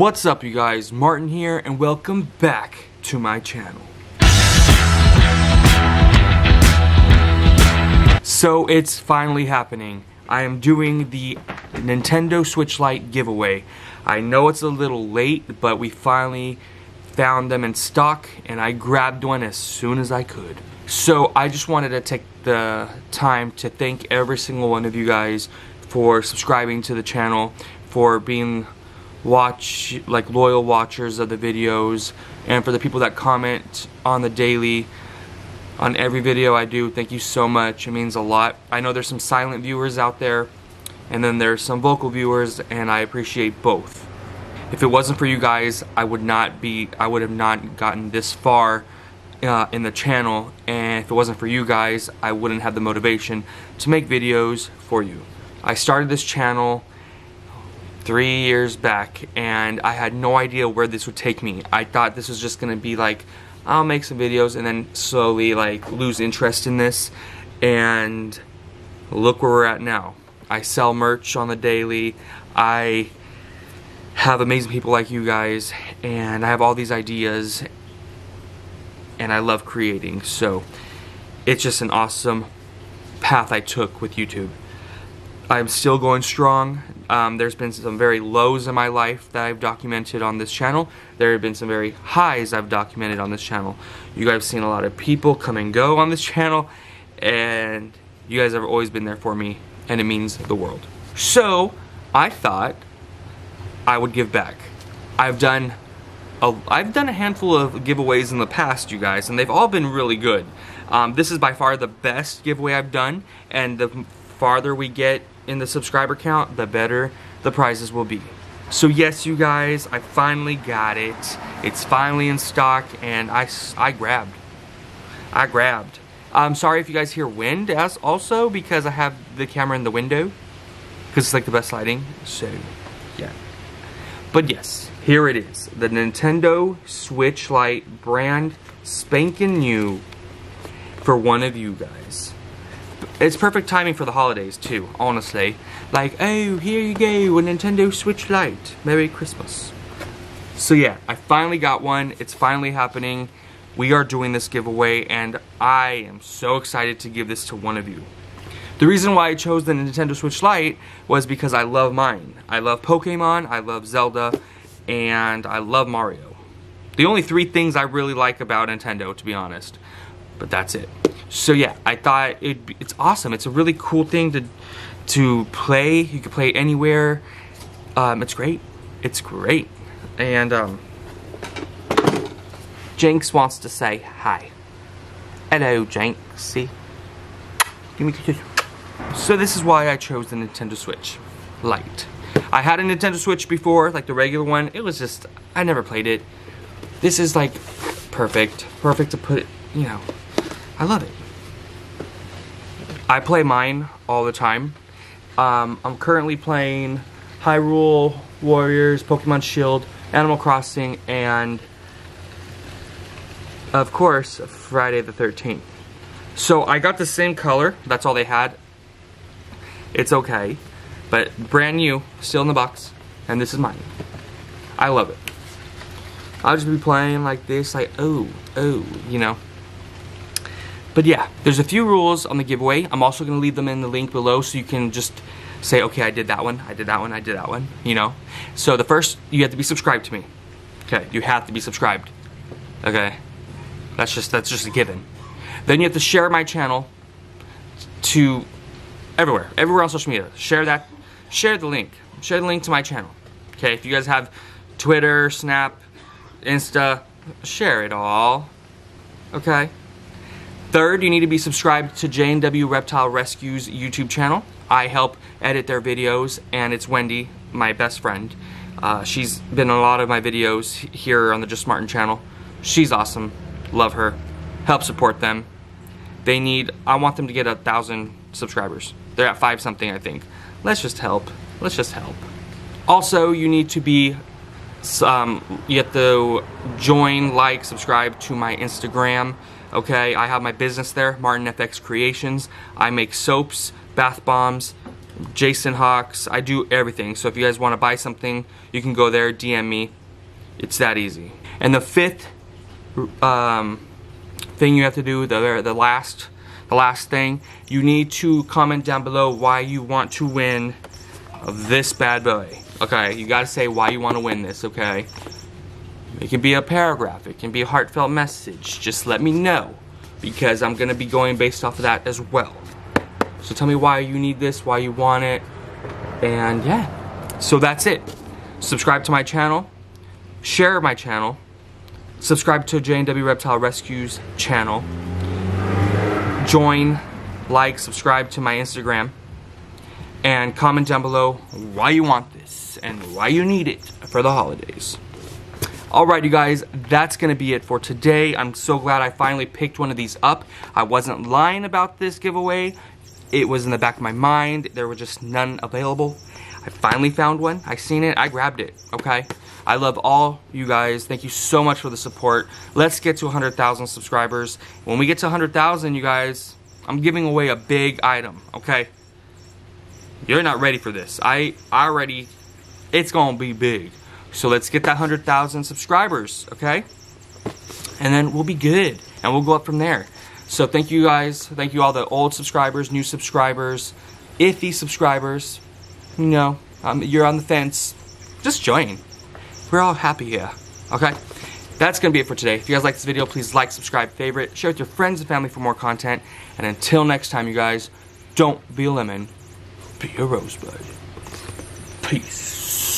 What's up, you guys? Martin here, and welcome back to my channel. So it's finally happening. I am doing the Nintendo Switch Lite giveaway. I know it's a little late, but we finally found them in stock, and I grabbed one as soon as I could. So I just wanted to take the time to thank every single one of you guys for subscribing to the channel, for being loyal watchers of the videos, and for the people that comment on the daily on every video I do. Thank you so much. It means a lot. I know there's some silent viewers out there, and then there's some vocal viewers, and I appreciate both. If it wasn't for you guys, I would have not gotten this far in the channel, and if it wasn't for you guys, I wouldn't have the motivation to make videos for you. I started this channel 3 years back, and I had no idea where this would take me. I thought this was just gonna be like, I'll make some videos and then slowly like lose interest in this, and look where we're at now. I sell merch on the daily, I have amazing people like you guys, and I have all these ideas, and I love creating. So it's just an awesome path I took with YouTube. I'm still going strong. There's been some very lows in my life that I've documented on this channel. There have been some very highs I've documented on this channel. You guys have seen a lot of people come and go on this channel, and you guys have always been there for me, and it means the world. So I thought I would give back. I've done a handful of giveaways in the past, you guys, and they've all been really good. This is by far the best giveaway I've done, and the farther we get in the subscriber count, the better the prizes will be. So yes, you guys, I finally got it. It's finally in stock, and I grabbed. I'm sorry if you guys hear wind also, because I have the camera in the window, because it's like the best lighting, so yeah. But yes, here it is, the Nintendo Switch Lite, brand spanking new for one of you guys. It's perfect timing for the holidays too, honestly. Like, oh, here you go, a Nintendo Switch Lite. Merry Christmas. So yeah, I finally got one. It's finally happening. We are doing this giveaway, and I am so excited to give this to one of you. The reason why I chose the Nintendo Switch Lite was because I love mine. I love Pokemon, I love Zelda, and I love Mario. The only three things I really like about Nintendo, to be honest. But that's it. So yeah, I thought it's awesome. It's a really cool thing to play. You can play anywhere. It's great. It's great. And Jinx wants to say hi. Hello, Jinxie. Give me a kiss. So this is why I chose the Nintendo Switch Lite. I had a Nintendo Switch before, like the regular one. It was just, I never played it. This is like perfect. Perfect to put it, you know. I love it. I play mine all the time. I'm currently playing Hyrule Warriors, Pokemon Shield, Animal Crossing, and of course, Friday the 13th. So I got the same color, that's all they had. It's okay, but brand new, still in the box, and this is mine. I love it. I'll just be playing like this, like, oh, you know. But yeah, there's a few rules on the giveaway. I'm also going to leave them in the link below, so you can just say, okay, I did that one, I did that one, I did that one, you know. So the first, you have to be subscribed to me. Okay, you have to be subscribed. Okay, that's just a given. Then you have to share my channel to everywhere on social media. Share the link to my channel. Okay, if you guys have Twitter, Snap, Insta, share it all. Okay. Third, you need to be subscribed to JNW Reptile Rescues YouTube channel. I help edit their videos, and it's Wendy, my best friend. She's been in a lot of my videos here on the Just Martin channel. She's awesome. Love her. Help support them. I want them to get 1,000 subscribers. They're at 5 something, I think. Let's just help. Let's just help. Also, you need to be you have to join, like, subscribe to my Instagram. Okay, I have my business there, Martin FX Creations. I make soaps, bath bombs, Jason Hawks. I do everything. So if you guys want to buy something, you can go there, DM me. It's that easy. And the fifth thing you have to do, the last thing, you need to comment down below why you want to win this bad boy. Okay, you gotta say why you want to win this, okay? It can be a paragraph, it can be a heartfelt message. Just let me know, because I'm gonna be going based off of that as well. So tell me why you need this, why you want it, and yeah. So that's it. Subscribe to my channel, share my channel, subscribe to JNW Reptile Rescues channel, join, like, subscribe to my Instagram, and comment down below why you want this and why you need it for the holidays. Alright, you guys, that's going to be it for today. I'm so glad I finally picked one of these up. I wasn't lying about this giveaway. It was in the back of my mind. There were just none available. I finally found one. I seen it. I grabbed it. Okay? I love all you guys. Thank you so much for the support. Let's get to 100,000 subscribers. When we get to 100,000, you guys, I'm giving away a big item. Okay? You're not ready for this. It's going to be big. So let's get that 100,000 subscribers, okay? And then we'll be good, and we'll go up from there. So thank you guys. Thank you all the old subscribers, new subscribers, iffy subscribers. You know, you're on the fence. Just join. We're all happy here, okay? That's going to be it for today. If you guys like this video, please like, subscribe, favorite, share with your friends and family for more content. And until next time, you guys, don't be a lemon. Be a rosebud. Peace.